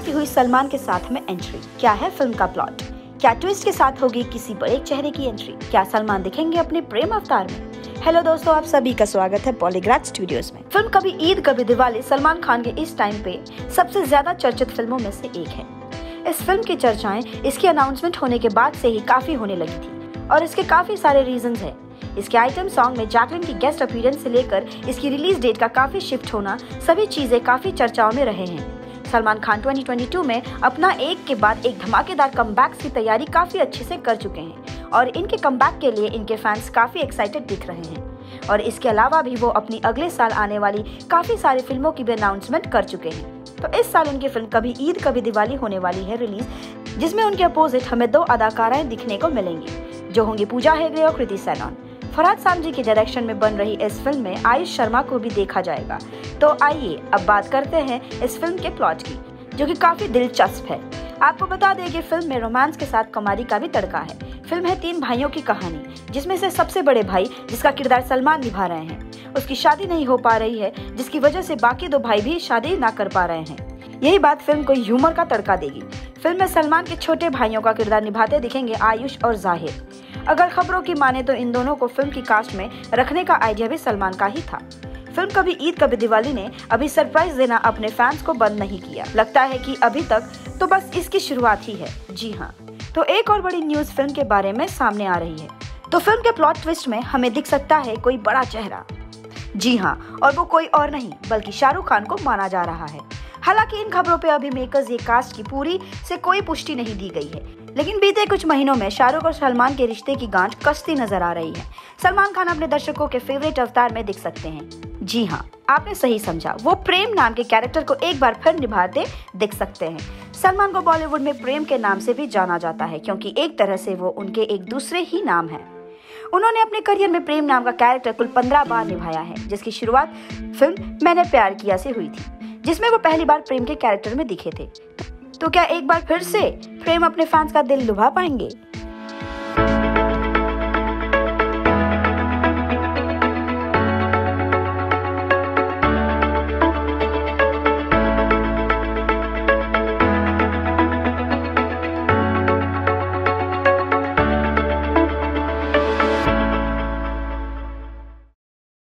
शाहरुख खान की हुई सलमान के साथ में एंट्री, क्या है फिल्म का प्लॉट? क्या ट्विस्ट के साथ होगी किसी बड़े चेहरे की एंट्री? क्या सलमान दिखेंगे अपने प्रेम अवतार में? हेलो दोस्तों, आप सभी का स्वागत है पॉलीग्राफ स्टूडियोज में। फिल्म कभी ईद कभी दिवाली सलमान खान के इस टाइम पे सबसे ज्यादा चर्चित फिल्मों में से एक है। इस फिल्म की चर्चाएं इसकी अनाउंसमेंट होने के बाद से ही काफी होने लगी थी और इसके काफी सारे रीजंस हैं। इसके आइटम सॉन्ग में जैकलिन की गेस्ट अपीयरेंस से लेकर इसकी रिलीज डेट का काफी शिफ्ट होना, सभी चीजें काफी चर्चाओं में रहे हैं। सलमान खान 2022 में अपना एक के बाद एक धमाकेदार कमबैक की तैयारी काफी अच्छे से कर चुके हैं और इनके कमबैक के लिए इनके फैंस काफी एक्साइटेड दिख रहे हैं। और इसके अलावा भी वो अपनी अगले साल आने वाली काफी सारी फिल्मों की भी अनाउंसमेंट कर चुके हैं। तो इस साल उनकी फिल्म कभी ईद कभी दिवाली होने वाली है रिलीज, जिसमें उनके अपोजिट हमें दो अदाकाराएं दिखने को मिलेंगी जो होंगी पूजा हेगड़े और कृति सैनॉन। फरहाद सामजी के डायरेक्शन में बन रही इस फिल्म में आयुष शर्मा को भी देखा जाएगा। तो आइए अब बात करते हैं इस फिल्म के प्लॉट की, जो कि काफी दिलचस्प है। आपको बता दें कि फिल्म में रोमांस के साथ कॉमेडी का भी तड़का है। फिल्म है तीन भाइयों की कहानी, जिसमें से सबसे बड़े भाई, जिसका किरदार सलमान निभा रहे हैं, उसकी शादी नहीं हो पा रही है, जिसकी वजह से बाकी दो भाई भी शादी ना कर पा रहे हैं। यही बात फिल्म को ह्यूमर का तड़का देगी। फिल्म में सलमान के छोटे भाइयों का किरदार निभाते दिखेंगे आयुष और जाहिद। अगर खबरों की माने तो इन दोनों को फिल्म की कास्ट में रखने का आइडिया भी सलमान का ही था। फिल्म कभी ईद कभी दिवाली ने अभी सरप्राइज देना अपने फैंस को बंद नहीं किया। लगता है कि अभी तक तो बस इसकी शुरुआत ही है। जी हाँ, तो एक और बड़ी न्यूज फिल्म के बारे में सामने आ रही है। तो फिल्म के प्लॉट ट्विस्ट में हमें दिख सकता है कोई बड़ा चेहरा। जी हाँ, और वो कोई और नहीं बल्कि शाहरुख खान को माना जा रहा है। हालांकि इन खबरों पे अभी मेकर्स ये कास्ट की पूरी से कोई पुष्टि नहीं दी गई है, लेकिन बीते कुछ महीनों में शाहरुख और सलमान के रिश्ते की गांठ कसती नजर आ रही है। सलमान खान अपने दर्शकों के फेवरेट अवतार में दिख सकते हैं। जी हाँ, आपने सही समझा, वो प्रेम नाम के कैरेक्टर को एक बार फिर निभाते दिख सकते हैं। सलमान को बॉलीवुड में प्रेम के नाम से भी जाना जाता है, क्योंकि एक तरह से वो उनके एक दूसरे ही नाम है। उन्होंने अपने करियर में प्रेम नाम का कैरेक्टर कुल 15 बार निभाया है, जिसकी शुरुआत फिल्म मैंने प्यार किया से हुई थी, जिसमें वो पहली बार प्रेम के कैरेक्टर में दिखे थे। तो क्या एक बार फिर से प्रेम अपने फैंस का दिल लुभा पाएंगे?